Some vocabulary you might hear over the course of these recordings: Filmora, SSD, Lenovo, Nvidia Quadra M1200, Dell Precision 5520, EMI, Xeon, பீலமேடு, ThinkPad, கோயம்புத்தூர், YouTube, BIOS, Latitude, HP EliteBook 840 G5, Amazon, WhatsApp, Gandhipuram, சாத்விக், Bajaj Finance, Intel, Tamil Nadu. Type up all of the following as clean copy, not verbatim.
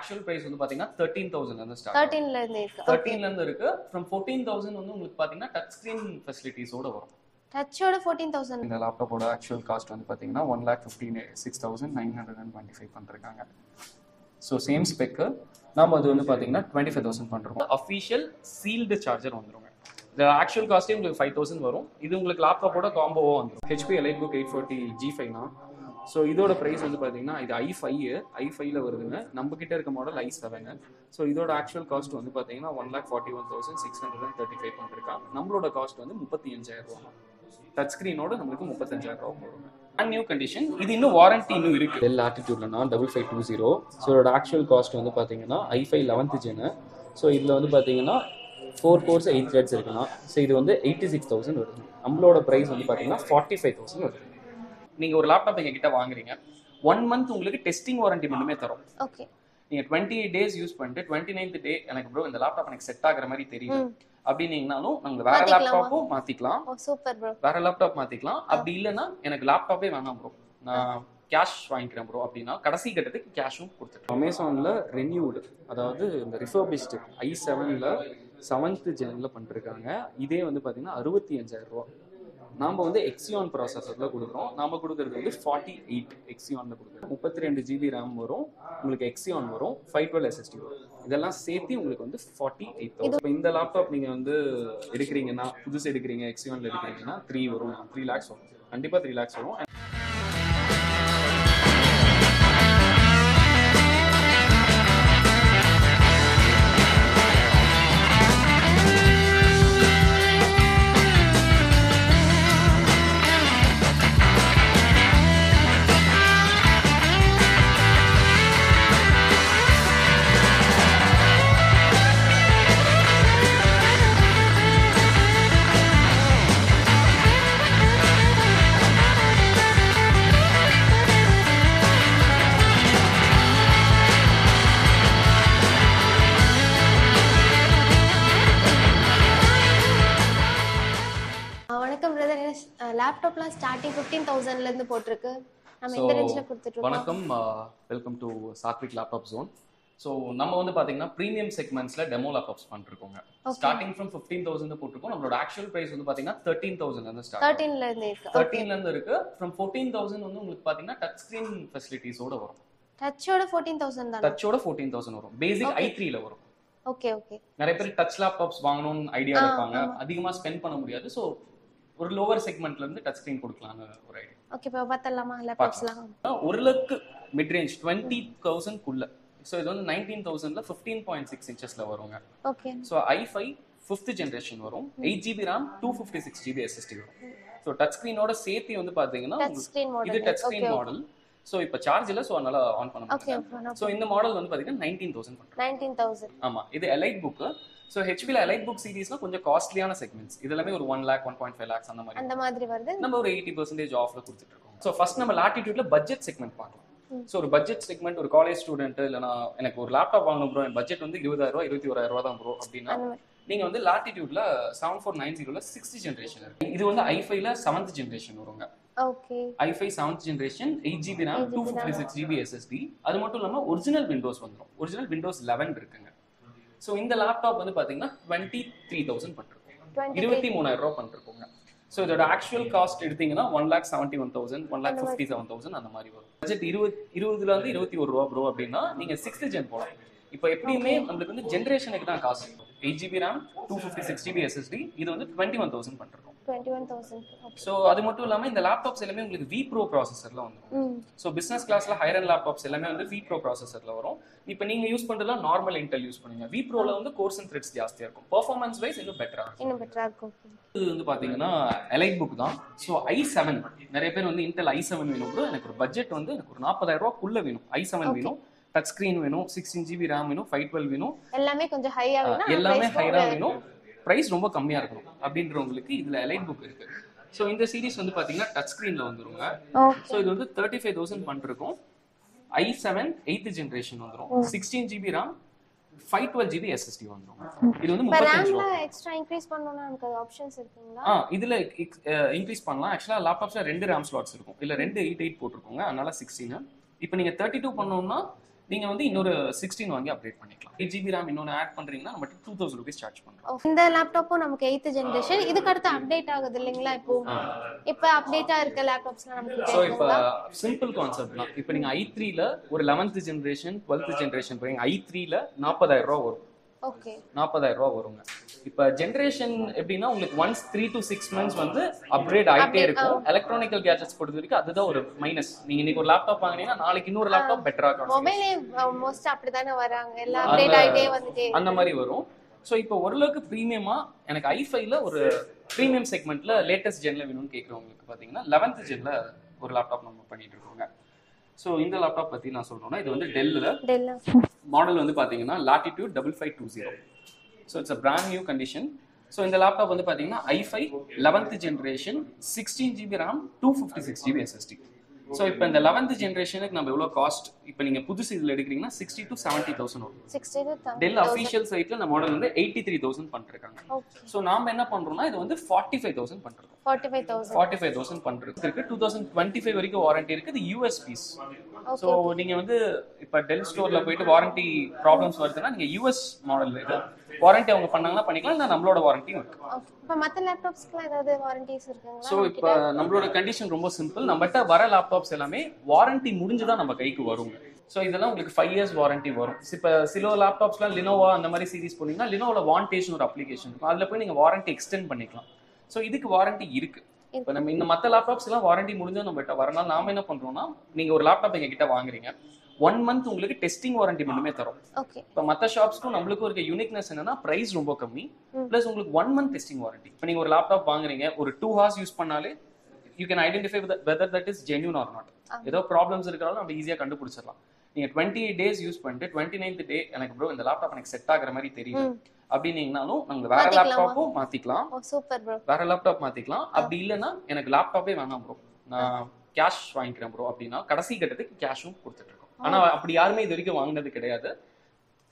actual price வந்து பாத்தீங்கன்னா 13000 ல இருந்து ஸ்டார்ட் 13 ல இருந்து இருக்கு 13 ல இருந்து இருக்கு from 14000 வந்து உங்களுக்கு பாத்தீங்கன்னா டச் ஸ்கிரீன் ஃபெசிலிட்டிஸ் ஓட வரும் டச்சோட 14000 இந்த லேப்டாப்போட actual cost வந்து பாத்தீங்கன்னா 116925 பண்றாங்க so same spec நாம அது வந்து பாத்தீங்கன்னா 25000 பண்றோம் official sealed charger வந்துரும் The actual cost is 5000 varum idu ungalku laptop oda combo vandrum HP EliteBook 840 G5 na so idoda price vandu pathina idu i5 la varudunga namukkitta iruka model i7 so idoda actual cost vandu pathina 141635 pandirukanga nammaloda cost vandu 35000 touch screen oda namakku 35000 varum and new condition idu innu warranty innu irukku Dell Attitude la na 5520 so idoda actual cost vandu pathina i5 11th gen so idla vandu pathina 4 cores 8 threads irukana so idu வந்து 86000 வருது நம்மளோட price வந்து பாத்தீங்கன்னா 45000 வருது நீங்க ஒரு laptop எங்க கிட்ட வாங்குறீங்க 1 month உங்களுக்கு டெஸ்டிங் வாரண்டி மட்டுமே தரோம் ஓகே நீங்க 28 days யூஸ் பண்ணிட்டு 29th டே எனக்கு bro இந்த லேப்டாப் எனக்கு செட் ஆகற மாதிரி தெரியல அப்படினீங்கனாலும் நாங்க வேற லேப்டாப் மாத்திக்கலாம் ஓ சூப்பர் bro வேற லேப்டாப் மாத்திக்கலாம் அப்படி இல்லனா எனக்கு லேப்டாப்பே வேணாம் bro நான் cash வாங்கிக்கிறேன் bro அப்படினா கடைசி கட்டத்துக்கு கேஷும் கொடுத்துட்டோம் Amazon ல renewed அதாவது இந்த refurbished i7 ல 7th gen ல பண்றாங்க இதே வந்து பாத்தீங்கன்னா 65000 நாம வந்து Xeon processor ல கொடுக்கிறோம் நாம கொடுக்கிறது வந்து 48 Xeon ல கொடுக்கிறோம் 32 GB RAM வரும் உங்களுக்கு Xeon வரும் 512 SSD வரும் இதெல்லாம் சேர்த்து உங்களுக்கு வந்து 48000 இந்த லேப்டாப் நீங்க வந்து எடுக்கறீங்கன்னா புதுசு எடுக்கறீங்க Xeon ல எடுக்கறீங்கன்னா 3 வரும் 3 lakhs வரும் கண்டிப்பா 3 lakhs வரும் லேப்டாப்லாம் ஸ்டார்டிங் 15000 ல இருந்து போட்டுருக்கு நாம இந்த ரேஞ்ச்ல கொடுத்துட்டு இருக்கோம் வணக்கம் welcome to சாத்விக் laptop zone so நம்ம வந்து பாத்தீங்கன்னா பிரீமியம் செக்மெண்ட்ஸ்ல டெமோ லேப்டாப்ஸ் பண்ணிட்டுருக்கோம் ஸ்டார்டிங் फ्रॉम 15000 போட்டுருக்கோம் நம்மளோட एक्चुअल பிரைஸ் வந்து பாத்தீங்கன்னா 13000 ல இருந்து ஸ்டார்ட் 13 ல இருந்து இருக்கு 13 ல இருந்து இருக்கு from 14000 வந்து உங்களுக்கு பாத்தீங்கன்னா டச் ஸ்கிரீன் ஃபெசிலிட்டிஸ் ஓட வரும் டச்சோட 14000 தான் டச்சோட 14000 வரும் பேசிக் i3 ல வரும் ஓகே ஓகே நிறைய பேர் டச் லேப்டாப்ஸ் வாங்கணும்னு ஐடியா இருப்பாங்க அதிகமா ஸ்பெண்ட் பண்ண முடியாது சோ ஒரு லோவர் செக்மெண்ட்ல இருந்து டச் ஸ்கிரீன் கொடுக்கலாம்னு ஒரு ஐடியா ஓகே இப்போ பார்த்தலாமா லேப்டாப்ஸ்லாம் 1 லட்சம் மிட் ரேஞ்ச் 20000 குள்ள சோ இது வந்து 19000 ல 15.6 inches ல வருங்க okay so i5 5th generation வரும் 8 GB RAM 256 GB SSD வரும் சோ டச் ஸ்கிரீனோட சேத்தி வந்து பாத்தீங்கன்னா இது டச் ஸ்கிரீன் மாடல் சோ இப்போ சார்ஜ் இல்ல சோ அதனால ஆன் பண்ண முடியாது சோ இந்த மாடல் வந்து பாத்தீங்கன்னா 19000 ஆமா இது EliteBook So HP la EliteBook series la konja costlyana segments idellame or 1 lakh 1.5 lakhs andha maari varudhu nama or 80% off la kuduthittukom so first nama latitude la budget segment paakalam so or budget segment or college student illa na enak or laptop vaanganum bro en budget undu 20000 21000 dhaan bro appadina neenga undu latitude la 7490 la 6th generation idu undu i5 la 7th generation varunga okay i5 7th generation 8 GB RAM 256 GB SSD adu mattum illama original windows vandrum original windows 11 irukanga so இந்த laptop வந்து பாத்தீங்கன்னா 23000 பண்றோம் 23000 ரூபாய் பண்றோம் so இதோட actual cost எடுத்தீங்கன்னா 171000 157000 அந்த மாதிரி வரும் பட்ஜெட் 20 ல இருந்து 21 ரூபாய் bro அப்படினா நீங்க 6th gen போலாம் இப்போ எப்பவுமே நமக்கு வந்து ஜெனரேஷனுக்கு தான் cost 8 GB RAM 256 GB SSD இது வந்து 21000 பண்றோம் 21000 சோ அது மட்டும் இல்லாம இந்த லேப்டாப்ஸ் எல்லாமே உங்களுக்கு V Pro processor-ல வந்துரும் சோ business class-ல higher end laptops எல்லாமே வந்து V Pro processor-ல வரும் இப்போ நீங்க யூஸ் பண்றதுல நார்மல் இன்டெல் யூஸ் பண்ணுவீங்க V Pro-ல வந்து cores and threads ஜாஸ்தியா இருக்கும் performance wise இன்னும் பெட்டரா இருக்கும் இது வந்து பாத்தீங்கன்னா EliteBook தான் சோ i7 நிறைய பேர் வந்து இன்டெல் i7 வேணும் bro எனக்கு ஒரு பட்ஜெட் வந்து எனக்கு ஒரு 40000 ரூபாய் குள்ள வேணும் i7 வேணும் touch screen வேணும் 16 GB RAM வேணும் 512 வேணும் எல்லாமே கொஞ்சம் ஹையா வேணும் எல்லாமே ஹையா வேணும் பிரைஸ் ரொம்ப கம்மியா இருக்கும் அப்படின்றவங்களுக்கு இதுல EliteBook இருக்கு சோ இந்த சீரிஸ் வந்து பாத்தீங்கன்னா touch screenல வந்துருங்க சோ இது வந்து 35000 பண்றோம் i7 8th generation வந்துரும் 16 GB RAM 512 GB SSD வந்துரும் இது வந்து 35000 எக்ஸ்ட்ரா இன்கிரீஸ் பண்ணனும்னா நமக்கு ஆப்ஷன்ஸ் இருக்குங்களா இதுல இன்கிரீஸ் பண்ணலாம் एक्चुअली லேப்டாப்ஸ்ல ரெண்டு RAM slots இருக்கும் இல்ல ரெண்டு 8 போட்டுருக்கோங்க அதனால 16 இப்போ நீங்க 32 பண்ணனும்னா நீங்க வந்து இன்னொரு 16 வாங்கி அப்டேட் பண்ணிக்கலாம். 8GB RAM இன்னொரு ஆட் பண்றீங்கன்னா நமக்கு 2000 ரூபாய் சார்ஜ் பண்ணலாம். இந்த லேப்டாப்பும் நமக்கு 8th ஜெனரேஷன் இதுக்கு அடுத்து அப்டேட் ஆகுது இல்லீங்களா? இப்போ அப்டேட்டா இருக்க லேப்டாப்ஸ்லாம் நமக்கு சோ இப்போ சிம்பிள் கான்செப்ட் தான். இப்போ நீங்க i3 ல ஒரு 11th ஜெனரேஷன் 12th ஜெனரேஷன் போறீங்க, i3 ல 40000 ரூபாய் வரும். ஓகே 40000 ரூபாய் வரும்ங்க. இப்போ ஜெனரேஷன் எப்படின்னா உங்களுக்கு once 3 to 6 months வந்து அப்கிரேட் ஆயிட்டே இருக்கும். எலக்ட்ரானிக்கல் கேட்ஜெட்ஸ் பொறுத்தவரைக்கும் அதுதான் ஒரு மைனஸ். நீங்க இன்னைக்கு ஒரு லேப்டாப் வாங்குனீங்கன்னா நாளைக்கு இன்னொரு லேப்டாப் பெட்டரா இருக்கும். மொபைலே மோஸ்ட் அப்படி தான வராங்க, எல்லா அப்டேட் ஆயிட்டே வந்துட்டே அந்த மாதிரி வரும். சோ இப்போ ஒருலக்கு பிரீமியமா எனக்கு i5 ல ஒரு பிரீமியம் செக்மெண்ட்ல லேட்டஸ்ட் ஜென்ல வேணும்னு கேக்குறவங்களுக்கு பாத்தீங்கன்னா 11th ஜென்ல ஒரு லேப்டாப் நம்ம பண்ணிட்டு இருக்கோங்க. சோ இந்த லேப்டாப் பத்தி நான் சொல்றேன்னா இது வந்து Dell மாடல் வந்து பாத்தீங்கன்னா latitude 5520. So it's a brand new condition. So in the laptop வந்து பாத்தீங்கன்னா i5 11th generation 16GB RAM 256GB SSD. So இப்போ இந்த 11th generationக்கு நம்ம எவ்வளவு காஸ்ட் இப்போ நீங்க புதுசு இதுல எடுக்கறீங்கன்னா 60 to 70000 வரும். 60 to 70000 Dell official site ல நம்ம மாடல் வந்து 83000 பண்ணிருக்காங்க. சோ நாம என்ன பண்றோம்னா இது வந்து 45000 பண்றோம். 45000 பண்றதுக்கு இருக்கு 2025 வரைக்கும் வாரண்டி இருக்கு. இது US piece. சோ நீங்க வந்து இப்ப Dell ஸ்டோர்ல போயிட்டு வாரண்டி ப்ராப்ளம்ஸ் வருதுன்னா நீங்க US மாடல் இது வாரண்டி அவங்க பண்ணாங்கன்னா பண்ணிக்கலாம், இல்ல நம்மளோட வாரண்டி இருக்கு. இப்ப மத்த லேப்டாப்ஸ்க்குலாம் ஏதாவது வாரண்டிஸ் இருக்குங்களா? சோ இப்ப நம்மளோட கண்டிஷன் ரொம்ப சிம்பிள். நம்மட்ட வர லேப்டாப்ஸ் எல்லாமே வாரண்டி முடிஞ்சதா நம்ம கைக்கு வரும். சோ இதெல்லாம் உங்களுக்கு 5 இயர்ஸ் வாரண்டி வரும். இப்ப சில லேப்டாப்ஸ்லாம் Lenovo அந்த மாதிரி சீரிஸ் போனீங்கன்னா Lenovoல வாண்டேஜ்னு ஒரு அப்ளிகேஷன் இருக்கும், அதுல போய் நீங்க வாரண்டி எக்ஸ்டெண்ட் பண்ணிக்கலாம். சோ இதுக்கு வாரண்டி இருக்கு. இப்ப நம்ம இந்த மத்த லேப்டாப்ஸ் எல்லாம் வாரண்டி முடிஞ்சதா நம்மட்ட வரனால நாம என்ன பண்றோம்னா நீங்க ஒரு லேப்டாப் எங்க கிட்ட வாங்குறீங்க 1 month உங்களுக்கு டெஸ்டிங் வாரண்டி மட்டுமே தரோம். ஓகே இப்போ மத்த ஷாப்ஸ்க்கு நமக்கு ஒரு யூனிக்னஸ் என்னன்னா பிரைஸ் ரொம்ப கம்மி, ப்ளஸ் உங்களுக்கு 1 month டெஸ்டிங் வாரண்டி. இப்போ நீங்க ஒரு லேப்டாப் வாங்குறீங்க ஒரு 2 hours யூஸ் பண்ணாலே you can identify whether that is genuine or not. ஏதோ ப்ராப்ளம்ஸ் இருக்கறதால நம்ம ஈஸியா கண்டுபிடிச்சிரலாம். நீங்க 28 டேஸ் யூஸ் பண்ணிட்டு 29th டே எனக்கு bro இந்த லேப்டாப் எனக்கு செட் ஆகுற மாதிரி தெரியல அப்படினீங்கனாலும் நம்ம வேற லேப்டாப்போ மாத்திக்கலாம். ஓ சூப்பர் bro, வேற லேப்டாப் மாத்திக்கலாம். அப்படி இல்லனா எனக்கு லேப்டாப்பே வேணாம் bro நான் கேஷ் வாங்கிக்கிறேன் bro அப்படினா கடைசி கட்டத்துக்கு கேஷும் கொடுத்துட்டு இருக்கோம். ஆனா அப்படி யாருமே இது வரைக்கும் வாங்குனது கிடையாது.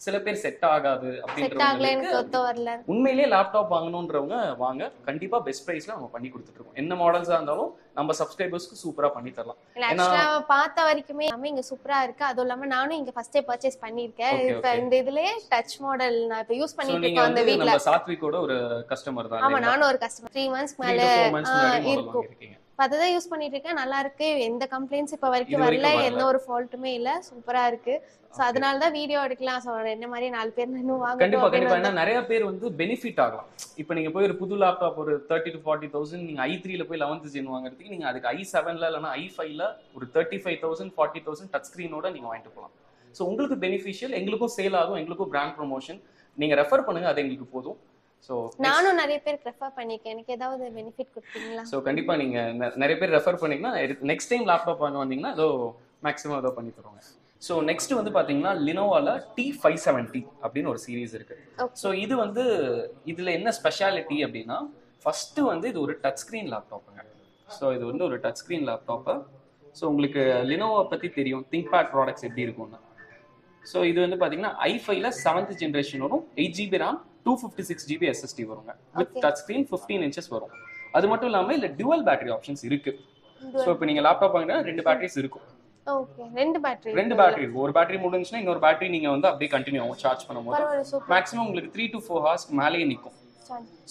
சில பேர் செட் ஆகாது அப்படின்றவங்க உண்மையிலேயே லேப்டாப் வாங்கணும்ன்றவங்க வாங்க, கண்டிப்பா பெஸ்ட் பிரைஸ்ல நம்ம பண்ணி கொடுத்துட்டு இருக்கோம். என்ன மாடல்ஸா இருந்தாலும் நம்ம சப்ஸ்கிரைபர்ஸ்க்கு சூப்பரா பண்ணி தரலாம். நான் பார்த்த வரைக்கும் நம்ம இங்க சூப்பரா இருக்கு. அது இல்லாம நானும் இங்க ஃபர்ஸ்ட் டே பர்சேஸ் பண்ணிருக்கேன். இப்ப இந்த இதுலயே டச் மாடல் நான் இப்ப யூஸ் பண்ணிட்டு இருக்கேன். அந்த வீட்ல நம்ம சாத்விக்கோட ஒரு கஸ்டமர் தான். ஆமா நானும் ஒரு கஸ்டமர் 3 months மேல இருக்கேன். அததா யூஸ் பண்ணிட்டு இருக்கேன், நல்லா இருக்கு. எந்த கம்ப்ளைன்ட்ஸ் இப்ப வரைக்கும் வரல, என்ன ஒரு ஃபால்ட்டுமே இல்ல, சூப்பரா இருக்கு. சோ அதனால தான் வீடியோ எடுக்கலாம். சோ என்ன மாதிரி 4 பேர் இன்னும் வாங்க கண்டிப்பா கண்டிப்பா. ஏன்னா நிறைய பேர் வந்து பெனிஃபிட் ஆகலாம். இப்போ நீங்க போய் ஒரு புது லேப்டாப் ஒரு 30 to 40000 நீங்க i3 ல போய் 11th ஜென் வாங்குறதுக்கு நீங்க அதுக்கு i7 ல இல்லனா i5 ல ஒரு 35000 40000 டச் ஸ்கிரீனோட நீங்க வாங்கிட்டு போலாம். சோ உங்களுக்கு பெனிஃபிஷியல், எங்களுக்கும் சேல் ஆகும், எங்களுக்கும் பிராண்ட் ப்ரமோஷன். நீங்க ரெஃபர் பண்ணுங்க, அது எங்களுக்கு போதும். சோ நானும் நிறைய பேர் ரெஃபர் பண்ணிருக்கேன். எனக்கு ஏதாவது பெனிஃபிட் கொடுப்பீங்களா? சோ கண்டிப்பா நீங்க நிறைய பேர் ரெஃபர் பண்ணீங்கன்னா நெக்ஸ்ட் டைம் லேப்டாப் வாங்க வந்தீங்கன்னா அதோ மேக்ஸிமம் அதோ பண்ணி தருவாங்க. சோ நெக்ஸ்ட் வந்து பாத்தீங்கன்னா Lenovoல T570 அப்படின ஒரு சீரிஸ் இருக்கு. சோ இது வந்து இதுல என்ன ஸ்பெஷாலிட்டி அப்படின்னா ஃபர்ஸ்ட் வந்து இது ஒரு டச் ஸ்கிரீன் லேப்டாப்ங்க. சோ இது வந்து ஒரு டச் ஸ்கிரீன் லேப்டாப். சோ உங்களுக்கு Lenovo பத்தி தெரியும், ThinkPad ப்ராடக்ட்ஸ் எப்படி இருக்கும்னா. சோ இது வந்து பாத்தீங்கன்னா i5ல 7th ஜெனரேஷன் வரும், 8GB RAM 256GB SSD வருங்க with touch screen 15 inches வரும். அது மட்டும் இல்லாம இல்ல dual battery options இருக்கு. சோ இப்போ நீங்க லேப்டாப் வாங்குனா 2 பேட்டரிஸ் இருக்கும். ஓகே ரெண்டு பேட்டரி ஒரு பேட்டரி முடிஞ்சினா இன்னொரு பேட்டரி நீங்க வந்து அப்படியே கண்டினியூ ஆகும் சார்ஜ் பண்ணும்போது. மேக்ஸिमम உங்களுக்கு 3 to 4 hours மேலே நிக்கும்.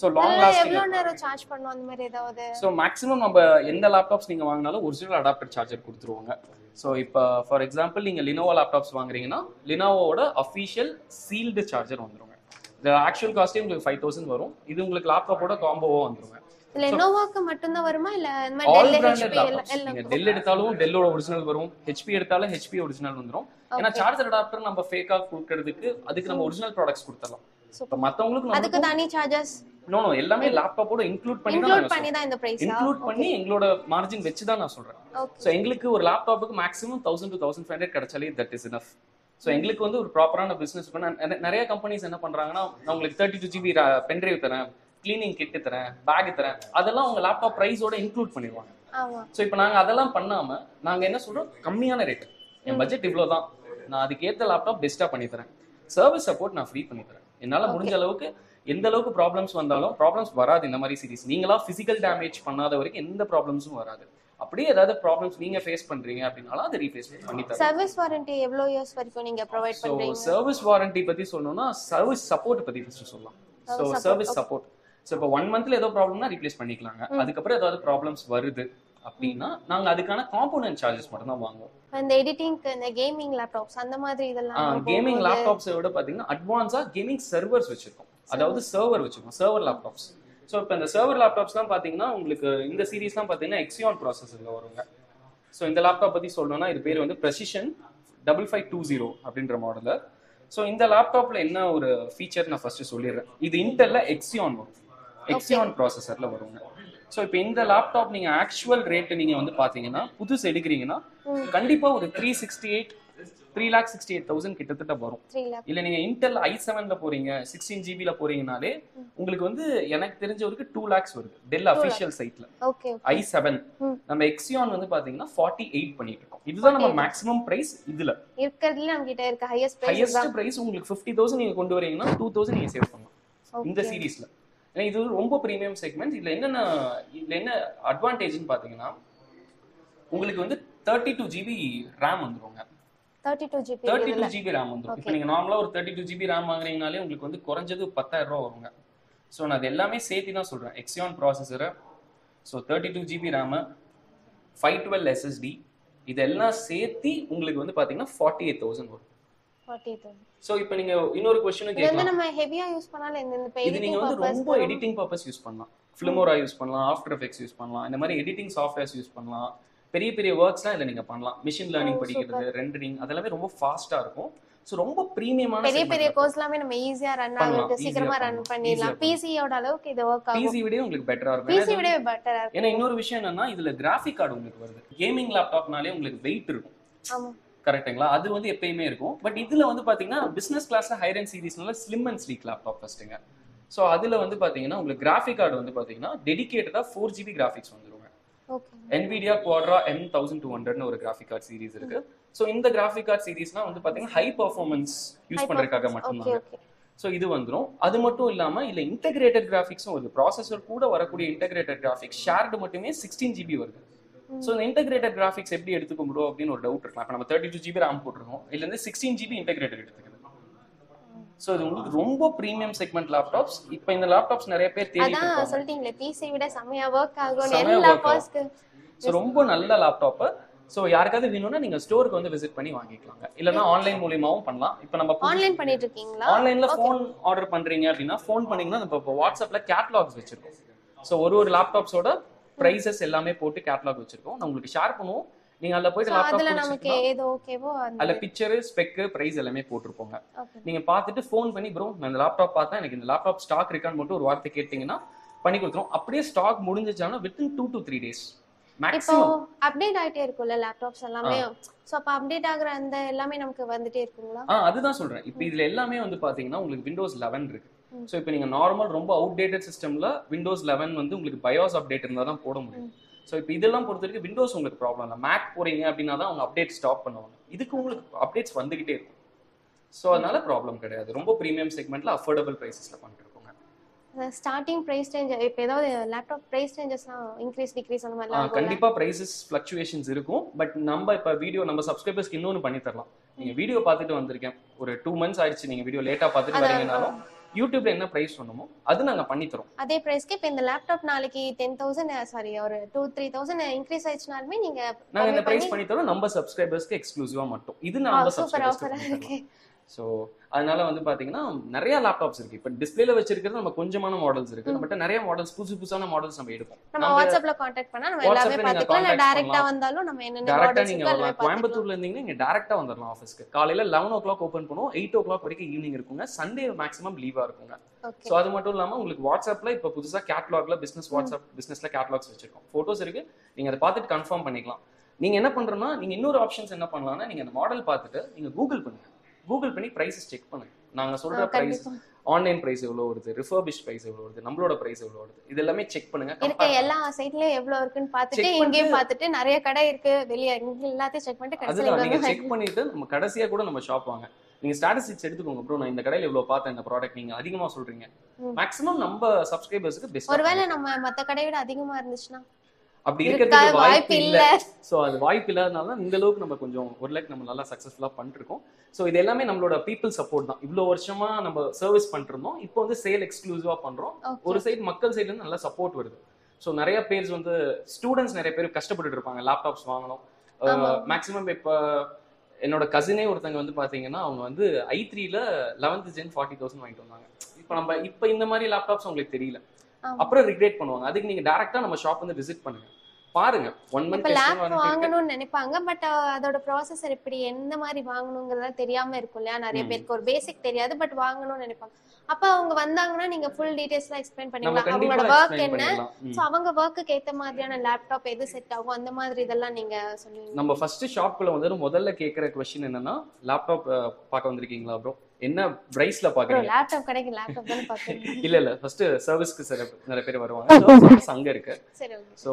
சோ லாங் லாஸ்டிங் எவ்வளவு நேரம் சார்ஜ் பண்ணனும் அந்த மாதிரி ஏதாவது? சோ மேக்ஸिमम நம்ம எந்த லேப்டாப்ஸ் நீங்க வாங்குனாலும் ஒரிஜினல் அடாப்டர் சார்ஜர் கொடுத்துருவாங்க. சோ இப்போ ஃபார் எக்ஸாம்பிள் நீங்க Lenovo லேப்டாப்ஸ் வாங்குறீங்கன்னா Lenovoவோட ஆபிஷியல் சீல்ட் சார்ஜர் வந்துரும். The actual cost உங்களுக்கு 5000 வரும். இது உங்களுக்கு லேப்டாப்போட காம்போவா வந்துரும். Lenovoக்கு மட்டும் தான் வருமா இல்ல இந்த Dell HP எல்லாம்? நீங்க Dell எடுத்தாலும் Dellோட ஒரிஜினல் வரும், HP எடுத்தாலும் HP ஒரிஜினல் வந்துரும். ஏனா சார்ஜர் அடாப்டர் நம்ம ஃபேக்கா கொடுக்கிறதுக்கு அதுக்கு நம்ம ஒரிஜினல் ப்ராடக்ட்ஸ் கொடுத்தலாம். இப்போ மத்தவங்களுக்கு நம்ம அதுக்கு தனி சார்ஜஸ் நோ எல்லாமே லேப்டாப்போட இன்க்ளூட் பண்ணி தான் இந்த பிரைஸ் இன்க்ளூட் பண்ணி எங்களோட மார்ஜின் வெச்சு தான் நான் சொல்றேன். சோ உங்களுக்கு ஒரு லேப்டாப்புக்கு மேக்ஸिमम 1000 to 1500 கிடைச்சாலே that is enough. சோ எங்களுக்கு வந்து ஒரு ப்ராப்பரான பிசினஸ் பண்ண நிறைய கம்பெனிஸ் என்ன பண்றாங்கன்னா நான் உங்களுக்கு 32GB பென் டிரைவ் தரேன், க்ளீனிங் கிட் தரேன், பேக் தரேன், அதெல்லாம் உங்க லேப்டாப் பிரைஸோட இன்க்ளூட் பண்ணிடுவாங்க. ஆமா சோ இப்போ நாங்க அதெல்லாம் பண்ணாம நாங்க என்ன சொல்றோம், கம்மியான ரேட், என் பட்ஜெட் இவ்வளவு தான், நான் அதுக்கு ஏத்த லேப்டாப் பெஸ்டா பண்ணி தரேன், சர்வீஸ் சப்போர்ட் நான் ஃப்ரீ பண்ணி தரேன். என்னால முடிஞ்ச அளவுக்கு எந்த அளவுக்கு ப்ராப்ளம்ஸ் வந்தாலும் ப்ராப்ளம்ஸ் வராது. இந்த மாதிரி சீரிஸ் நீங்களா பிசிக்கல் டேமேஜ் பண்ணாத வரைக்கும் எந்த ப்ராப்ளம்ஸும் வராது. அப்படியே ஏதாவது ப்ராப்ளம்ஸ் நீங்க ஃபேஸ் பண்றீங்க அப்படினால அது ரீஃபேஸ் பண்ணி தரேன். சர்வீஸ் வாரண்டி எவ்வளவு இயர்ஸ் வரைக்கும் நீங்க ப்ரொவைட் பண்றீங்க? சோ சர்வீஸ் வாரண்டி பத்தி சொன்னோம்னா சர்வீஸ் சப்போர்ட் பத்தி ஃபர்ஸ்ட் சொல்லலாம். சோ சர்வீஸ் சப்போர்ட் சோ இப்போ 1 மந்த்ல ஏதோ ப்ராப்ளம்னா ரீப்ளேஸ் பண்ணிக்கலாங்க. அதுக்கு அப்புறம் ஏதாவது ப்ராப்ளம்ஸ் வருது அப்படினா நாங்க அதுக்கான காம்போனன்ட் சார்जेस மட்டும் தான் வாங்குவோம். அந்த எடிட்டிங்க்கு அந்த கேமிங் லேப்டாப்ஸ் அந்த மாதிரி இதெல்லாம் கேமிங் லேப்டாப்ஸ் விட பாத்தீங்கன்னா அட்வான்ஸா கேமிங் சர்வர்ஸ் வச்சிருக்கோம். அதாவது சர்வர் வச்சிருக்கோம், சர்வர் லேப்டாப்ஸ். ஸோ இப்போ இந்த சர்வர் லேப்டாப்ஸ்லாம் பார்த்தீங்கன்னா உங்களுக்கு இந்த சீரீஸ்லாம் பார்த்தீங்கன்னா Xeon ப்ராசஸரில் வருங்க. ஸோ இந்த லேப்டாப் பற்றி சொல்லணும்னா இது பேர் வந்து Precision 5520 அப்படின்ற மாடலில். ஸோ இந்த லேப்டாப்பில் என்ன ஒரு ஃபீச்சர் நான் ஃபர்ஸ்ட் சொல்லிடுறேன். இது இன்டெல்ல Xeon வரும், Xeon ப்ராசஸரில் வருங்க. ஸோ இப்போ இந்த லேப்டாப் நீங்கள் ஆக்சுவல் ரேட்டு நீங்கள் வந்து பார்த்தீங்கன்னா புதுசு எடுக்கிறீங்கன்னா கண்டிப்பாக ஒரு 368,000 கிட்டத்தட்ட வரும். இல்ல நீங்க இன்டெல் i7ல போறீங்க 16GB ல போறீங்கனாலே உங்களுக்கு வந்து எனக்கு தெரிஞ்ச ஒரு 2 lakhs வருது டெல் ஆபிஷியல் சைட்ல. ஓகே i7 நம்ம Xeon வந்து பாத்தீங்கன்னா 48 பண்ணிட்டு இருக்கோம். இதுதான் நம்ம மேக்ஸिमम பிரைஸ். இதுல இருக்கறதுல நம்ம கிட்ட இருக்க ஹையஸ்ட் பிரைஸ். ஹையஸ்ட் பிரைஸ் உங்களுக்கு 50000 நீங்க கொண்டு வரீங்கன்னா 2000 நீங்க சேவ் பண்ணலாம் இந்த சீரிஸ்ல. ஏன்னா இது ரொம்ப பிரீமியம் செக்மெண்ட். இதுல என்ன அட்வான்டேஜ்னு பாத்தீங்கன்னா உங்களுக்கு வந்து 32GB RAM வந்துருங்க. 32GB RAM வந்துரும். இப்போ நீங்க நார்மலா ஒரு 32GB RAM வாங்குறீங்கனாலே உங்களுக்கு வந்து குறஞ்சது 10000 ரூபாய் வருங்க. சோ நான் அது எல்லாமே சேர்த்து தான் சொல்றேன். Xeon processor, so 32GB RAM, 512 SSD, இதெல்லாம் சேர்த்து உங்களுக்கு வந்து பாத்தீங்கன்னா 48000 வரும். 48000. சோ இப்போ நீங்க இன்னொரு क्वेश्चन கேக்கலாம். என்ன நம்ம ஹெவியா யூஸ் பண்ணால இந்த பேஜ் இது நீங்க வந்து ரொம்ப எடிட்டிங் பர்பஸ் யூஸ் பண்ணலாம். Filmora யூஸ் பண்ணலாம், After Effects யூஸ் பண்ணலாம். இந்த மாதிரி எடிட்டிங் சாஃப்ட்வேர்ஸ் யூஸ் பண்ணலாம். பெரிய பெரிய வர்க்ஸ்லாம் இதில் நீங்கள் பண்ணலாம். மிஷின் லேர்னிங் படிக்கிறது, ரெண்டரிங், அதெல்லாமே ரொம்ப ஃபாஸ்ட்டாக இருக்கும். ஸோ ரொம்ப ப்ரீமியமான பெரிய பெரிய கோர்ஸ்லாமே நம்ம ஈஸியாக ரன் ஆகுது, சீக்கிரமாக ரன் பண்ணிடலாம். பிசியோட அளவுக்கு இது ஒர்க் ஆகும். பிசி விட உங்களுக்கு பெட்டராக இருக்கும். பிசி விட பெட்டராக இருக்கும். ஏன்னா இன்னொரு விஷயம் என்னன்னா இதில் கிராஃபிக் கார்டு உங்களுக்கு வருது. கேமிங் லேப்டாப்னாலே உங்களுக்கு வெயிட் இருக்கும். ஆமாம், கரெக்ட்டுங்களா? அது வந்து எப்பயுமே இருக்கும். பட் இதில் வந்து பார்த்தீங்கன்னா பிஸ்னஸ் கிளாஸில் ஹையர் அண்ட் சீரீஸ்னால ஸ்லிம் அண்ட் ஸ்லீக் லேப்டாப் ஃபஸ்ட்டுங்க. ஸோ அதில் வந்து பார்த்தீங்கன்னா உங்களுக்கு கிராஃபிக் கார்டு வந்து பார்த்தீங்கன்னா டெடிக்கேட்டடாக 4GB கிராஃபிக்ஸ் வந்துடும். Nvidia Quadra M1200 னு ஒரு கிராஃபிக் கார்டு சீரிஸ் இருக்கு. சோ இந்த கிராஃபிக் கார்டு சீரிஸ்னா வந்து பாத்தீங்கன்னா ஹை பெர்ஃபார்மன்ஸ் யூஸ் பண்றதுக்காக மட்டும் தான். சோ இது வந்துரும். அது மட்டும் இல்லாம இல்ல இன்டகிரேட்டட் கிராஃபிக்ஸும் ஒரு ப்ராசஸர் கூட வரக்கூடிய இன்டகிரேட்டட் கிராஃபிக்ஸ் ஷேர்டு மட்டுமே 16GB வருது. சோ இந்த இன்டகிரேட்டட் கிராஃபிக்ஸ் எப்படி எடுத்துக்க முடியும் அப்படின்னு ஒரு டவுட் இருக்கலாம். நம்ம 32GB RAM போட்டுருக்கோம், இல்ல இருந்து 16GB இன்டகிரேட்டட் எடுத்துக்கணும். சோ இது உங்களுக்கு ரொம்ப பிரீமியம் செக்மெண்ட் லேப்டாப்ஸ். இப்போ இந்த லேப்டாப்ஸ் நிறைய பேர் தேடி இருக்காங்க. அதான் சொல்லிட்டீங்களே PC விட சமையா வர்க் ஆகும் எல்லா பர்ஸ்க்கு. சோ ரொம்ப நல்ல லேப்டாப். சோ யாருக்காவது வேணும்னா நீங்க ஸ்டோருக்கு வந்து விசிட் பண்ணி வாங்கிக்கலாம், இல்லனா ஆன்லைன் மூலமாவும் பண்ணலாம். இப்போ நம்ம ஆன்லைன் பண்ணிட்டு இருக்கீங்களா? ஆன்லைன்ல ஃபோன் ஆர்டர் பண்றீங்க அப்படினா ஃபோன் பண்ணீங்கன்னா நம்ம வாட்ஸ்அப்ல கேட்டலாக்ஸ் வச்சிருக்கோம். சோ ஒரு லேப்டாப்ஸோட பிரைसेस எல்லாமே போட்டு கேட்டலாக் வச்சிருக்கோம். நான் உங்களுக்கு ஷேர் பண்ணுவோம். நீங்க அதல போய் லேப்டாப் அதுல நமக்கு ஏதோ ஓகேவோ அதல பிக்சர் ஸ்பெக் பிரைஸ் எல்லாமே போட்டுருப்போங்க. நீங்க பார்த்துட்டு ஃபோன் பண்ணி ப்ரோ நான் இந்த லேப்டாப் பார்த்தா எனக்கு இந்த லேப்டாப் ஸ்டாக் இருக்கான்னு மட்டும் ஒரு வார்த்தை கேட்டிங்கன்னா பண்ணி கொடுத்துறோம். அப்படியே ஸ்டாக் முடிஞ்சிச்சானா within 2 to 3 days maximum update ஆயிட்டே இருக்கும்ல லேப்டாப்ஸ் எல்லாமே. சோ அப்ப அப்டேட் ஆகுற அந்த எல்லாமே நமக்கு வந்துட்டே இருக்குங்களா? அதுதான் சொல்றேன். இப்போ இதுல எல்லாமே வந்து பாத்தீங்கன்னா உங்களுக்கு Windows 11 இருக்கு. சோ இப்போ நீங்க நார்மல் ரொம்ப அவுட்டேட்டட் சிஸ்டம்ல Windows 11 வந்து உங்களுக்கு BIOS அப்டேட் இருந்தா தான் போட முடியும். ஸோ இப்போ இதெல்லாம் பொறுத்த வரைக்கும் விண்டோஸ் உங்களுக்கு ப்ராப்ளம் இல்லை. மேக் போகிறீங்க அப்படின்னா தான் அவங்க அப்டேட் ஸ்டாப் பண்ணுவாங்க. இதுக்கு உங்களுக்கு அப்டேட்ஸ் வந்துகிட்டே இருக்கும். ஸோ அதனால ப்ராப்ளம் கிடையாது. ரொம்ப ப்ரீமியம் செக்மெண்ட்டில் அஃபோர்டபுள் ப்ரைஸஸில் பண்ணிட்டு இருக்கோங்க. ஸ்டார்டிங் ப்ரைஸ் ரேஞ்ச் இப்போ ஏதாவது லேப்டாப் ப்ரைஸ் ரேஞ்சஸ்லாம் இன்க்ரீஸ் டிக்ரீஸ் அந்த மாதிரிலாம் கண்டிப்பாக ப்ரைஸஸ் ஃப்ளக்சுவேஷன்ஸ் இருக்கும். பட் நம்ம இப்போ வீடியோ நம்ம சப்ஸ்கிரைபர்ஸ்க்கு இன்னொன்று பண்ணி தரலாம். நீங்கள் வீடியோ பார்த்துட்டு வந்திருக்கேன் ஒரு 2 months ஆயிடுச்சு. நீங்கள் வீடியோ லேட்டாக பார்த்துட்டு வரீங்கனாலும் YouTubeல என்ன பிரைஸ் சொன்னோமோ அது நாங்க பண்ணி தரோம். அதே பிரைஸ்க்கு இப்ப இந்த லேப்டாப் நாளைக்கு 10000 சாரி ஒரு 2-3000 இன்கிரீஸ் ஆயிச்சுனாலுமே நீங்க நாங்க இந்த பிரைஸ் பண்ணி தரோம். நம்ம சப்ஸ்கிரைபர்ஸ்க்கு எக்ஸ்க்ளூசிவா மட்டும் இது நம்ம சப்ஸ்கிரைபர்ஸ்க்கு. சோ அதனால வந்து பாத்தீங்கன்னா நிறைய லேப்டாப்ஸ் இருக்கு. இப்ப டிஸ்ப்ளேல வச்சிருக்கிறது நம்ம கொஞ்சமான மாடல்ஸ் இருக்கு. நம்மட்ட நிறைய மாடல்ஸ் புதுசான மாடல்ஸ் நம்ம எடுப்போம். நம்ம வாட்ஸ்அப்ல கான்டாக்ட் பண்ணா நம்ம எல்லாமே பாத்துக்கலாம். இல்ல டைரக்டா வந்தாலும் நம்ம என்னென்ன மாடல்ஸ் நீங்க கோயம்புத்தூர்ல இருந்தீங்கன்னா நீங்க டைரக்டா வந்துரலாம் ஆபீஸ்க்கு. காலையில 11 o'clock ஓபன் பண்ணுவோம், 8 o'clock வரைக்கும் ஈவினிங் இருக்குங்க. சண்டே மேக்ஸிமம் லீவா இருக்குங்க. சோ அது மட்டும் இல்லாம உங்களுக்கு வாட்ஸ்அப்ல இப்ப புதுசா கேட்டலாக்ல பிசினஸ் வாட்ஸ்அப் பிசினஸ்ல கேட்டலாக்ஸ் வச்சிருக்கோம். போட்டோஸ் இருக்கு, நீங்க அதை பார்த்துட்டு கன்ஃபார்ம் பண்ணிக்கலாம். நீங்க என்ன பண்றோம்னா நீங்க இன்னொரு ஆப்ஷன்ஸ் என்ன பண்ணலாம்னா நீங்க அந்த மாடல் பார்த்துட்டு நீங்க கூகுள் பண்ணி பிரைஸஸ் செக் பண்ணுங்க. நாங்க சொல்ற பிரைஸ் ஆன்லைன் பிரைஸ் எவ்வளவு வருது, ரிஃபர்பிஷ்ட் பிரைஸ் எவ்வளவு வருது, நம்மளோட பிரைஸ் எவ்வளவு வருது, இது எல்லாமே செக் பண்ணுங்க. இருக்க எல்லா சைட்லயும் எவ்வளவு இருக்குன்னு பார்த்துட்டு இங்கேயும் பார்த்துட்டு நிறைய கடை இருக்கு வெளிய எல்லாத்தையும் செக் பண்ணிட்டு கடைசில நீங்க செக் பண்ணிட்டு நம்ம கடைசியா கூட நம்ம ஷாப் வாங்க. நீங்க ஸ்டாட்டிஸ்டிக்ஸ் எடுத்துக்கோங்க. ப்ரோ நான் இந்த கடையில எவ்வளவு பார்த்தேன், இந்த ப்ராடக்ட் நீங்க அதிகமா சொல்றீங்க. மேக்ஸிமம் நம்ம சப்ஸ்கிரைபர்ஸ்க்கு பெஸ்ட். ஒருவேளை நம்ம மத்த கடையை விட அதிகமா இருந்துச்சுனா அப்படி இருக்கிறதுக்கு வாய்ப்பு இல்ல. சோ அது வாய்ப்பு இல்லாதனால தான் இந்த அளவுக்கு நம்ம கொஞ்சம் ஒரு லைக் நம்ம நல்லா சக்சஸ்ஃபுல்லா பண்ணிருக்கோம். சோ இது எல்லாமே நம்மளோட பீப்பிள் சப்போர்ட் தான். இவ்வளவு வருஷமா நம்ம சர்வீஸ் பண்ணிருந்தோம், இப்போ வந்து சேல் எக்ஸ்க்ளூசிவா பண்றோம். ஒரு சைடு மக்கள் சைடுல இருந்து நல்லா சப்போர்ட் வருது. சோ நிறைய பேர் வந்து ஸ்டூடெண்ட்ஸ் நிறைய பேர் கஷ்டப்பட்டு இருப்பாங்க, லேப்டாப்ஸ் வாங்கணும். மேக்ஸிமம் இப்போ என்னோட கசினே ஒருத்தங்க வந்து பாத்தீங்கன்னா அவங்க வந்து i3ல 11th ஜென் 40,000 வாங்கிட்டு வந்தாங்க. இப்போ நம்ம இப்போ இந்த மாதிரி லேப்டாப்ஸ் உங்களுக்கு தெரியல, அப்புறம் ரிக்ரெட் பண்ணுவாங்க. அதுக்கு நீங்க டைரக்டா நம்ம ஷாப் வந்து விசிட் பண்ணுங்க, பாருங்க. 1 மந்த் லேப்டாப் வாங்கணும்னு நினைப்பாங்க, பட் அதோட processor எப்படி என்ன மாதிரி வாங்கணும்ங்கறத தெரியாம இருக்கும்ல. நிறைய பேருக்கு ஒரு பேசிக் தெரியாது, பட் வாங்கணும்னு நினைப்பாங்க. அப்ப அவங்க வந்தாங்கன்னா நீங்க full detailsலாம் எக்ஸ்பிளைன் பண்ணீங்களா, அவங்களோட வர்க் என்ன, சோ அவங்க வர்க்குக்கு ஏத்த மாதிரியான லேப்டாப் எது செட் ஆகும், அந்த மாதிரி இதெல்லாம் நீங்க சொல்லுவீங்க. நம்ம ஃபர்ஸ்ட் ஷாப்க்குள்ள வந்து முதல்ல கேக்குற क्वेश्चन என்னன்னா, லேப்டாப் பார்க்க வந்திருக்கீங்களா bro, என்ன பிரைஸ்ல பாக்குறீங்க? லேப்டாப் கடைக்கு லேப்டாப் தான பாக்குறீங்க. இல்ல இல்ல, ஃபர்ஸ்ட் சர்வீஸ்க்கு நிறைய பேர் வருவாங்க, சர்வீஸ் அங்க இருக்கு. சரி, ஓகே. சோ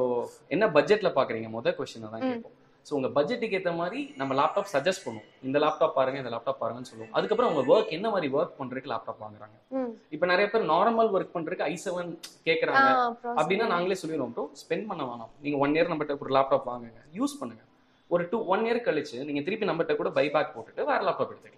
என்ன பட்ஜெட்ல பாக்குறீங்க முதல் क्वेश्चन தான் கேப்போம். சோ உங்க பட்ஜெட்டுக்கு ஏத்த மாதிரி நம்ம லேப்டாப் சஜஸ்ட் பண்ணுவோம். இந்த லேப்டாப் பாருங்க, இந்த லேப்டாப் பாருங்கன்னு சொல்லுவோம். அதுக்கு அப்புறம் உங்க வர்க் என்ன மாதிரி வர்க் பண்றதுக்கு லேப்டாப் வாங்குறாங்க. இப்போ நிறைய பேர் நார்மல் வர்க் பண்றதுக்கு i7 கேக்குறாங்க அப்படினா நாங்களே சொல்லிரோம், ப்ரோ ஸ்பெண்ட் பண்ண வேணாம். நீங்க 1 இயர் நம்மட்ட ஒரு லேப்டாப் வாங்குங்க, யூஸ் பண்ணுங்க. ஒரு 1 இயர் கழிச்சு நீங்க திருப்பி நம்மட்ட கூட பை பேக் போட்டுட்டு வேற லேப்டாப் எடுத்துக்கலாம்.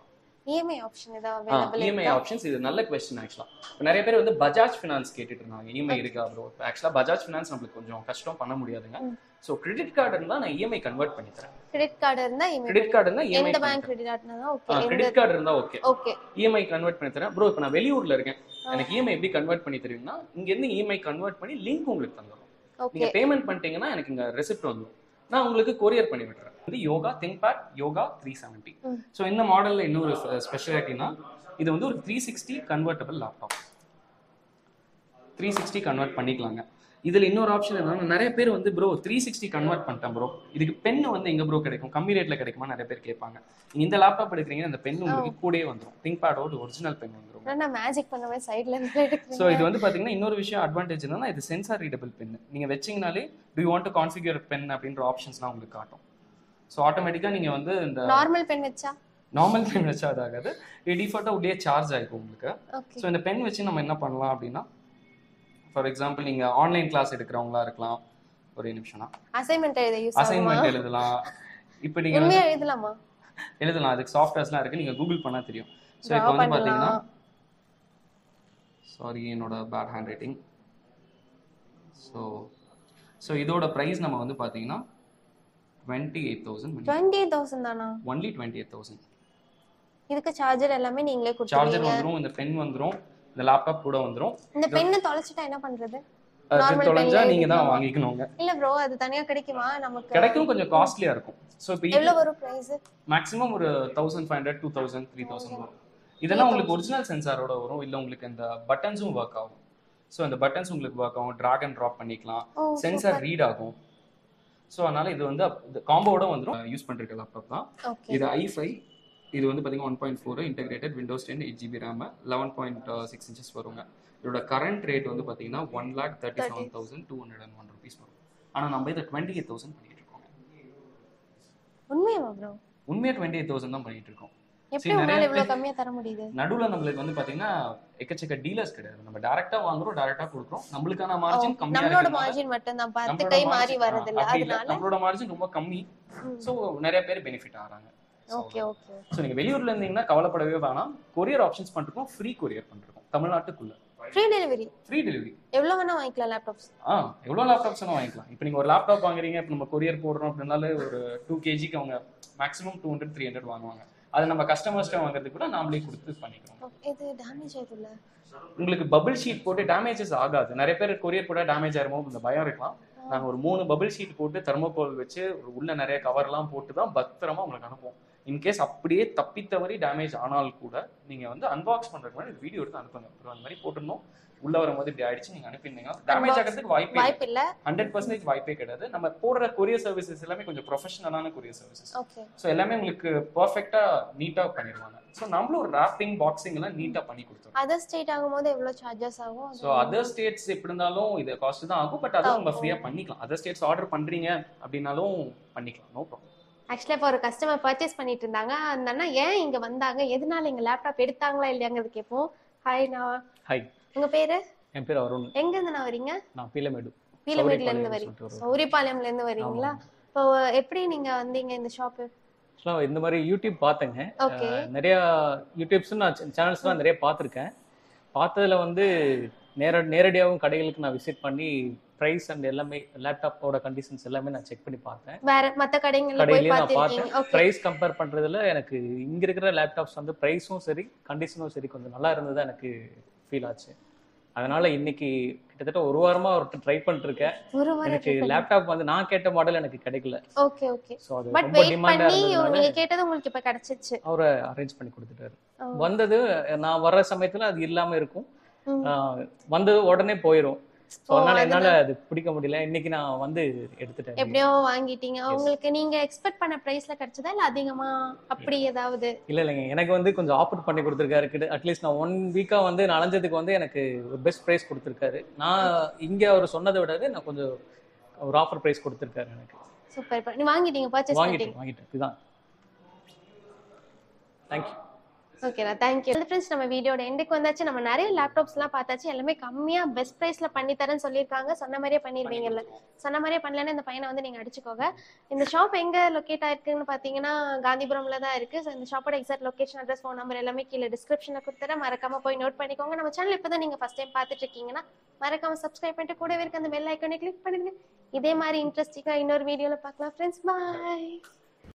EMI option is available. EMI options is a நல்ல question actually. நிறைய பேர் வந்து Bajaj Finance கேட்டிட்டு இருந்தாங்க, EMI இருக்கா bro? Actually Bajaj Finance நமக்கு கொஞ்சம் கஷ்டம் பண்ண முடியாதுங்க. சோ கிரெடிட் கார்டு இருந்தா நான் EMI கன்வர்ட் பண்ணி தரேன். கிரெடிட் கார்டு இருந்தா EMI, கிரெடிட் கார்டு இருந்தா EMI, எந்த பேங்க் கிரெடிட் கார்டுனா ஓகே, கிரெடிட் கார்டு இருந்தா ஓகே, ஓகே EMI கன்வர்ட் பண்ணி தரேன். bro இப்போ நான் வெளியூர்ல இருக்கேன், எனக்கு EMI எப்படி கன்வர்ட் பண்ணி தருவீங்கன்னா, இங்க இருந்து EMI கன்வர்ட் பண்ணி லிங்க் உங்களுக்கு தந்துறோம். நீங்க பேமெண்ட் பண்ணிட்டீங்கன்னா எனக்கு இங்க ரெசிப்ட் வந்துரும், நான் உங்களுக்கு கொரியர் பண்ணி விட்டுறேன். இது யோகா ThinkPad Yoga 370. சோ இந்த மாடல்ல இன்னொரு ஸ்பெஷாலிட்டினா, இது வந்து ஒரு 360 கன்வர்ட்டபிள் லேப்டாப். 360 கன்வர்ட் பண்ணிக்கலாங்க. இதுல இன்னொரு ஆப்ஷன் என்னன்னா, நிறைய பேர் வந்து bro 360 கன்வர்ட் பண்ணிட்டேன் bro, இதுக்கு பென் வந்து எங்க bro கிடைக்கும், கம்மி ரேட்ல கிடைக்குமா நிறைய பேர் கேட்பாங்க. நீங்க இந்த லேப்டாப் எடுக்கறீங்க, அந்த பென் உங்களுக்கு கூடவே வந்துரும். ThinkPad ஓட ஒரிஜினல் பென் வந்துரும். நான் மேஜிக் பண்ணவே சைடுல இருந்து எடுக்கறேன். சோ இது வந்து பாத்தீங்கன்னா இன்னொரு விஷயம் அட்வான்டேஜ் என்னன்னா, இது சென்சார் ரீடபிள் பென். நீங்க வெச்சீங்கனாலே do you want to configure pen அப்படிங்கற ஆப்ஷன்ஸ்லாம் உங்களுக்கு காட்டும். சோ ஆட்டோமேட்டிக்கா நீங்க வந்து இந்த நார்மல் பென் வெச்சா, நார்மல் பென் வெச்சா அதாகாது, இது டிஃபால்ட்டா உடைய சார்ஜ் ஆயிக்கும் உங்களுக்கு. சோ இந்த பென் வெச்சு நம்ம என்ன பண்ணலாம் அப்படினா, ஃபார் எக்ஸாம்பிள் நீங்க ஆன்லைன் கிளாஸ் எடுக்கறவங்களா இருக்கலாம், ஒரே நிமிஷம்னா அசைன்மென்ட் எழுதலாம், அசைன்மென்ட் எழுதலாம். இப்போ நீங்க என்ன எழுதலாமா? எழுதலாம், அதுக்கு சாஃப்ட்வேர்ஸ்லாம் இருக்கு, நீங்க கூகுள் பண்ணா தெரியும். சோ இப்போ வந்து பாத்தீங்கன்னா, சாரி என்னோட பேட் ஹேண்ட் ரைட்டிங். சோ இதோட பிரைஸ் நம்ம வந்து பாத்தீங்கன்னா 28000 தானா? only 28000. இதுக்கு சார்ஜர் எல்லாமே நீங்களே கொடுத்துருவீங்க. சார்ஜர் வந்துரும், இந்த பென் வந்துரும், இந்த லேப்டாப் கூட வந்துரும். இந்த பென்னை தொலைச்சிட்டா என்ன பண்றது? நார்மல் தொலைஞ்சா நீங்க தான் வாங்கிக்கணும்ங்க. இல்ல bro அது தனியா கிடைக்குமா? நமக்கு கிடைக்கும், கொஞ்சம் காஸ்ட்லியா இருக்கும். சோ இப்போ எவ்வளவு ஒரு பிரைஸ்? மேக்ஸिमम ஒரு 1500 2000 3000 வரும். இதெல்லாம் உங்களுக்கு ஒரிஜினல் சென்சாரோட வரும். இல்ல உங்களுக்கு இந்த பட்டன்ஸும் வர்க் ஆகும். சோ அந்த பட்டன்ஸ் உங்களுக்கு வர்க் ஆகும், drag and drop பண்ணிக்கலாம், சென்சார் ரீட் ஆகும். சோ அதனால இது வந்து காம்போவோட வந்துரும். யூஸ் பண்றதுக்கு லேப்டாப் தான் இது. i5 இது வந்து பாத்தீங்கன்னா 1.4 integrated Windows 10 8GB RAM 11.6 inches வருங்க. இதோட கரண்ட் ரேட் வந்து பாத்தீங்கன்னா 1,37,201 ரூபீஸ் வரும். ஆனா நம்ம இத 28,000 பண்ணிட்டு இருக்கோம். உண்மையா bro? உண்மையா 28,000 தான் பண்ணிட்டு இருக்கோம். எப்படி உனால இவ்ளோ கம்மியா தர முடியுது? நடுவுல நமக்கு வந்து பாத்தீங்கன்னா எக்கச்சக்க டீலர்ஸ் கிடையாது, நம்ம டைரக்டா வாங்குறோம், டைரக்டா கொடுக்கிறோம். நமக்கான மார்ஜின் கம்மியா இருக்கு, நம்மளோட மார்ஜின் மட்டும் தான் 10 கை மாறி வரது இல்ல, அதனால நம்மளோட மார்ஜின் ரொம்ப கம்மி. சோ நிறைய பேர் பெனிஃபிட் ஆறாங்க. Okay okay. சோ நீங்க வெளியூர்ல இருந்தீங்கன்னா கவலைப்படவே வேணாம். கொரியர் ஆப்ஷன்ஸ் பண்ணிருக்கோம், ஃப்ரீ கொரியர் பண்ணிருக்கோம் தமிழ்நாட்டுக்குள்ள. Free delivery, free delivery. எவ்வளவு வேணா வாங்கிக்கலாம் லேப்டாப்ஸ்? எவ்வளவு லேப்டாப்ஸ் வேணா வாங்கிக்கலாம். இப்போ நீங்க ஒரு லேப்டாப் வாங்குறீங்க, இப்போ நம்ம கொரியர் போடுறோம் அப்படினால ஒரு 2 kgக்கு அவங்க மேக்ஸिमम 200 300 வாங்குவாங்க. அது நம்ம கஸ்டமர்ஸ்ட்ட வாங்குறது கூட நாமளே கொடுத்து பண்ணிக்கிறோம். இது டேமேஜ் ஆயிடுதுல, உங்களுக்கு பபிள் ஷீட் போட்டு டேமேஜஸ் ஆகாது. நிறைய பேர் கொரியர் போட டேமேஜ் ஆயிருமோ அந்த பயம் இருக்கலாம். நாங்க ஒரு 3 பபிள் ஷீட் போட்டு தெர்மோகோல் வச்சு உள்ள நிறைய கவர்லாம் போட்டு தான் பத்திரமா உங்களுக்கு அனுப்புவோம். இன்கேஸ் அப்படியே தப்பித்தவரி டேமேஜ் ஆனால் கூட நீங்க வந்து அன்பாக்ஸ் பண்றதுக்கு முன்னாடி வீடியோ எடுத்து அனுப்புங்க. அப்புறம் அந்த மாதிரி போட்டுருந்தோம், உள்ள வரும்போது இப்படி ஆயிடுச்சு, நீங்க அனுப்பினீங்கன்னா டேமேஜ் ஆகிறதுக்கு வாய்ப்பே இல்லை. 100% வாய்ப்பே கிடையாது. நம்ம போடுற கொரியர் சர்வீசஸ் எல்லாமே கொஞ்சம் ப்ரொஃபஷனலான கொரியர் சர்வீசஸ். ஸோ எல்லாமே உங்களுக்கு பர்ஃபெக்டா நீட்டா பண்ணிடுவாங்க. ஸோ நம்மளும் ஒரு ராப்பிங் பாக்ஸிங் எல்லாம் நீட்டா பண்ணி கொடுத்துருவோம். அதர் ஸ்டேட் ஆகும்போது எவ்வளோ சார்ஜஸ் ஆகும்? ஸோ அதர் ஸ்டேட்ஸ் எப்படி இருந்தாலும் இது காஸ்ட் தான் ஆகும், பட் அதுவும் நம்ம ஃப்ரீயா பண்ணிக்கலாம். அதர் ஸ்டேட்ஸ் ஆர்டர் பண்றீங்க அப்படின்னாலும் பண்ணிக்கலாம், நோ ப்ராப்ளம். ஆக்சுவலா இப்போ ஒரு கஸ்டமர் பர்ச்சேஸ் பண்ணிட்டு இருந்தாங்க, அந்த அண்ணா ஏன் இங்க வந்தாங்க, எதனால எங்க லேப்டாப் எடுத்தாங்களா இல்லையாங்கிறது கேட்போம். ஹாய், நான் ஹாய். உங்க பேரு? என் பேர் அருண். எங்க இருந்து வரீங்க? நான் பீலமேடு. How I have a YouTube channel. I have a YouTube channel. I visit the price and laptop conditions. I check the price. Compare the laptops and the price and conditions. I have a laptop. Okay, thank you. Friends, we video end laptops la best price la panni tharanu solliranga sonna mariye pannirveenga sonna mariye pannalana indha payana vandu neenga adichukoga indha shop enga locate aayirukku nu pathina Gandhipuram la da irukku so indha shop oda exact location address phone number ellame keela description la kuduthara marakama poi note pannikonga nama channel ipo da neenga first time paathittirkeenga na marakama subscribe pannite kooda irukka andha bell icon click pannunga idhe mari interesting ah innor video la paakalam friends bye.